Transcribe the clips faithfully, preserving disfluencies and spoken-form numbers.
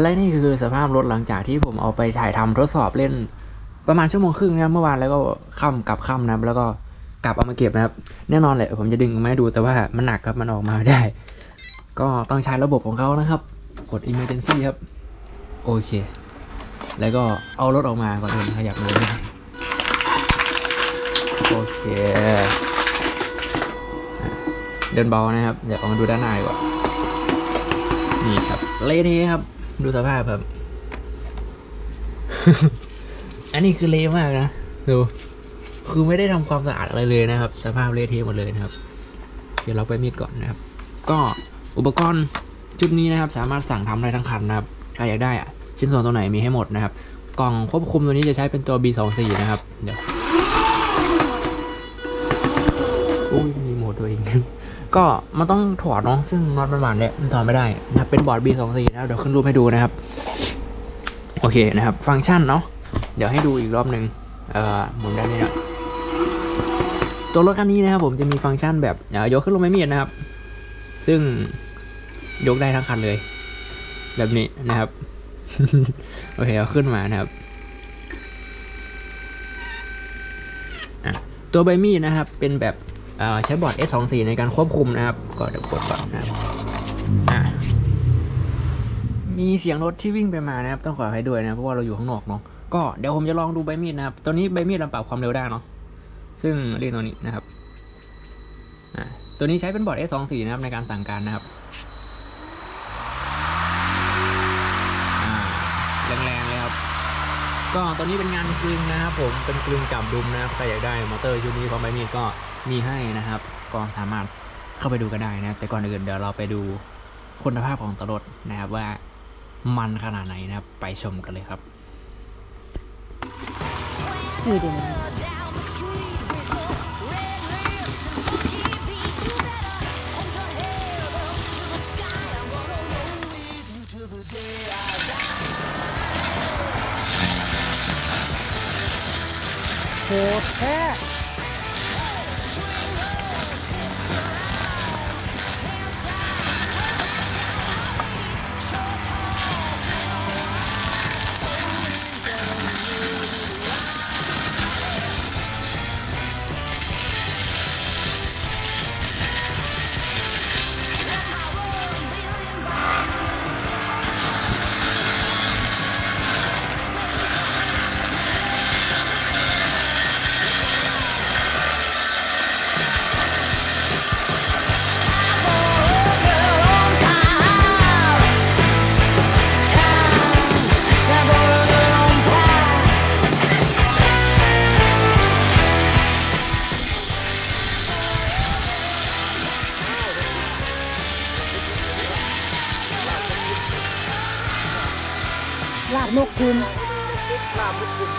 และนี่คือสภาพรถหลังจากที่ผมเอาไปถ่ายทำทดสอบเล่นประมาณชั่วโมงครึ่งนะเมื่อวานแล้วก็ค่ำกลับค่ำนะแล้วก็กลับเอามาเก็บนะครับแน่นอนแหละผมจะดึงมาให้ดูแต่ว่ามันหนักครับมันออกมาได้ก็ต้องใช้ระบบของเขานะครับกด emergency ครับโอเคแล้วก็เอารถออกมาก่อนเลยขยับเลยโอเคเดินเบานะครับเดี๋ยวเอามาดูด้านในก่อนนี่ครับเละเทะครับดูสภาพครับ อันนี้คือเละมากนะดูคือไม่ได้ทำความสะอาดอะไรเลยนะครับสภาพเละเทะหมดเลยนะครับเดี๋ยวเราไปมีดก่อนนะครับก็อุปกรณ์ชุดนี้นะครับสามารถสั่งทำได้ทั้งคันนะครับใครอยากได้อะชิ้นส่วนตัวไหนมีให้หมดนะครับกล่องควบคุมตัวนี้จะใช้เป็นตัว บี สองสิบสี่ นะครับเดี๋ยวโอ้ยมีโหมดตัวเอง ก็มันต้องถอดเนาะซึ่งน็อตประมาณเนี้ยมันถอดไม่ได้นะครับเป็นบอร์ด บี สองสิบสี่ นะครับเดี๋ยวขึ้นรูปให้ดูนะครับโอเคนะครับฟังก์ชันเนาะเดี๋ยวให้ดูอีกรอบหนึ่งเอ่อหมุนได้ไหมหน่อยตัวรถคันนี้นะครับผมจะมีฟังก์ชันแบบยกขึ้นลงไม่มีนะครับซึ่งยกได้ทั้งคันเลยแบบนี้นะครับโอเคเอาขึ้นมานะครับตัวใบมีดนะครับเป็นแบบใช้บอร์ด เอส สองสิบสี่ ในการควบคุมนะครับก็เดี๋ยวกดก่อนนะครับมีเสียงรถที่วิ่งไปมานะครับต้องขอให้ด้วยนะเพราะว่าเราอยู่ข้างนอกเนาะก็เดี๋ยวผมจะลองดูใบมีดนะครับตัวนี้ใบมีดเราปรับความเร็วได้เนาะซึ่งเรียกตัวนี้นะครับตัวนี้ใช้เป็นบอร์ด เอส สองสิบสี่ นะครับในการสั่งการนะครับแรงๆเลยครับก็ตอนนี้เป็นงานกลึงนะครับผมเป็นกลึงจับดุมนะครับใครอยากได้มอเตอร์ชุดนี้ของใบมีดก็มีให้นะครับก็สามารถเข้าไปดูกันได้นะแต่ก่อนอื่นเดี๋ยวเราไปดูคุณภาพของตัวรถนะครับว่ามันขนาดไหนนะครับไปชมกันเลยครับนี่ดูโหดแท้ลาบนกคุณลาบนกคุณ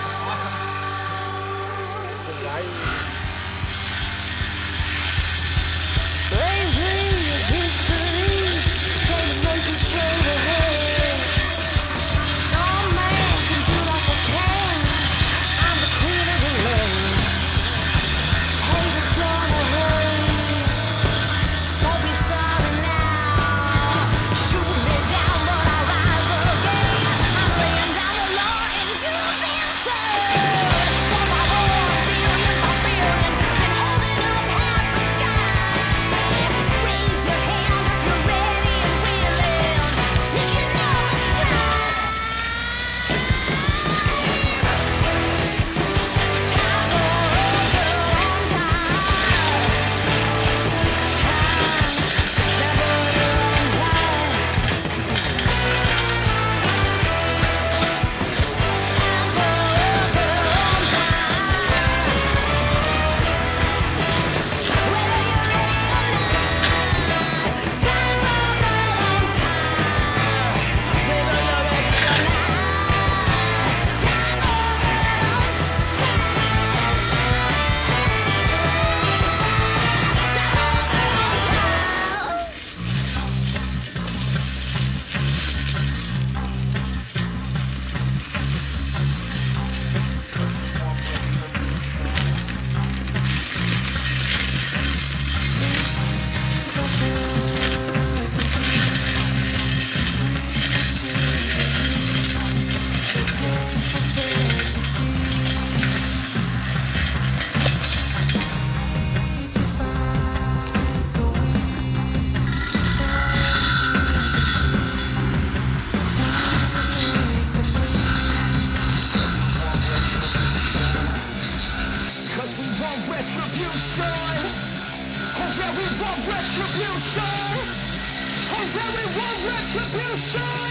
'Cause we want retribution. Oh yeah, we want retribution. Oh yeah, we want retribution.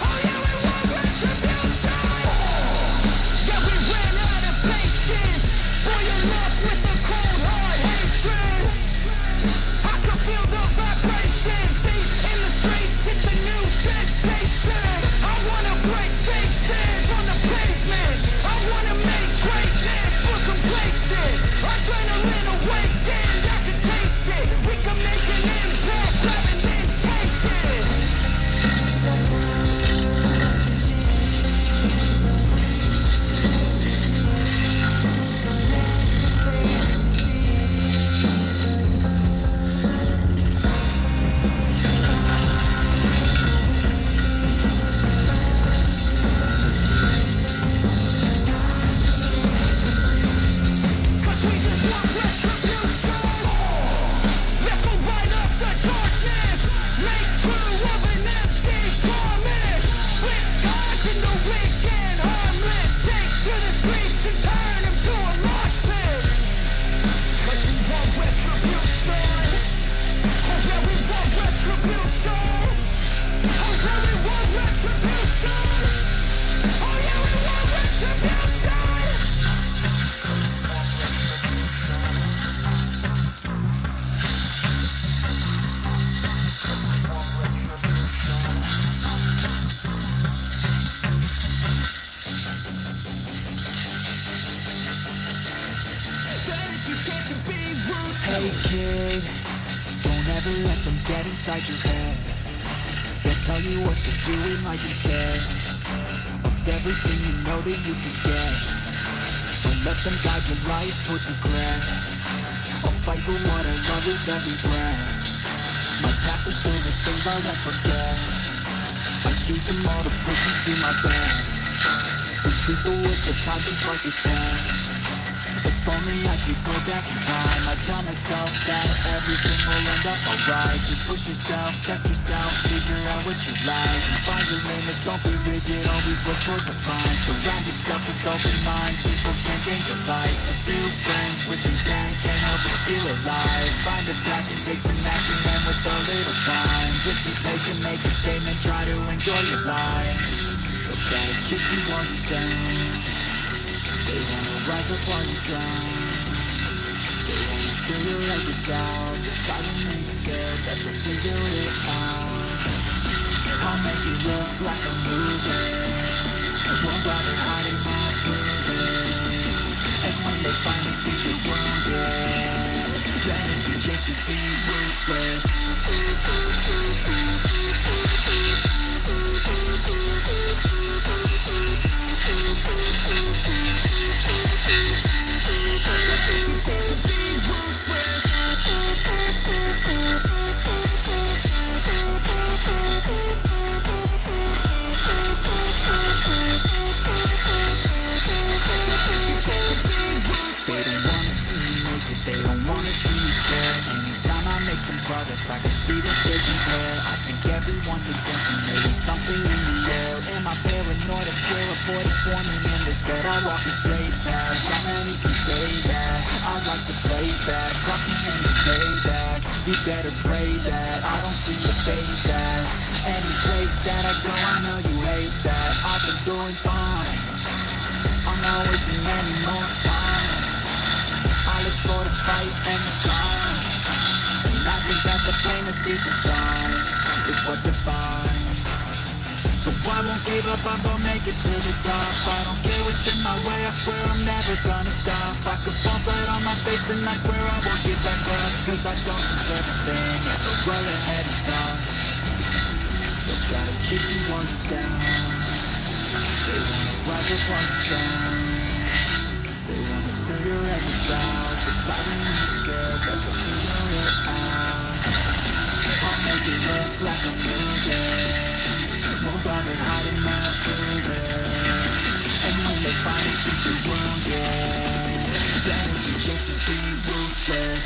Oh yeah, we want retribution. Yeah, we ran out of patience. Boy, you're left with the cold hard hatred. I can feel the vibration. Beat in the streets, it's a new sensation. I wanna break big things on the pavement. I wanna make greatness for complacent. Adrenaline awakened, I can taste it. We can make an impact, haven't been tasted. Hey kid, don't ever let them get inside your head. They'll tell you what to do in life instead of everything you know that you can get. Don't let them guide your life towards regret. I'll fight for what I love with every breath. My past is full of things I'll never forget. I use them all to push me through my bed. Some people with the time just like it's dead. If only I could go back in time, I'd tell myself that everything will end up alright. Just push yourself, test yourself, figure out what you like, and find your limits, don't be rigid, always look for the fine. Surround yourself with open minds, people can gain your life. A few friends with intent can help you feel alive. Find a passion, take some action, and with a little time, just be patient, make a statement, try to enjoy your life. So try to keep you on your down. They wanna rise up while you drown. They wanna feel you like a doubt. Just try to make scared that they'll figure it out. I'll make you look like a loser. It won't bother hiding my bruises. And when they finally think you're wounded, then it's your chance to be ruthless. Progress, I can see the vision clear. I think everyone's attention, maybe something in the air. Am I paranoid or scared? A void is forming in this bed. I walk a straight path, how many can say that? I like to play back, talking in the payback. You better pray that I don't see your face that. Any place that I go, I know you hate that. I've been doing fine, I'm not wasting any more time. I look for the fight and the climb. I think that the pain is defined. It's what defines. So I won't give up, I'm gonna make it to the top. I don't care what's in my way, I swear I'm never gonna stop. I could fall flat on my face and I swear I won't get back up. 'Cause I don't deserve a thing, so roll ahead and stop. They try to keep you on the down. They wanna rise up on the ground. They wanna feel your every sound. It's not an escape, that's what you know it out. I'll make it look like I'm losing. Won't bother hiding my bruises. And when they finally think you're wounded, then it's your chance to be ruthless.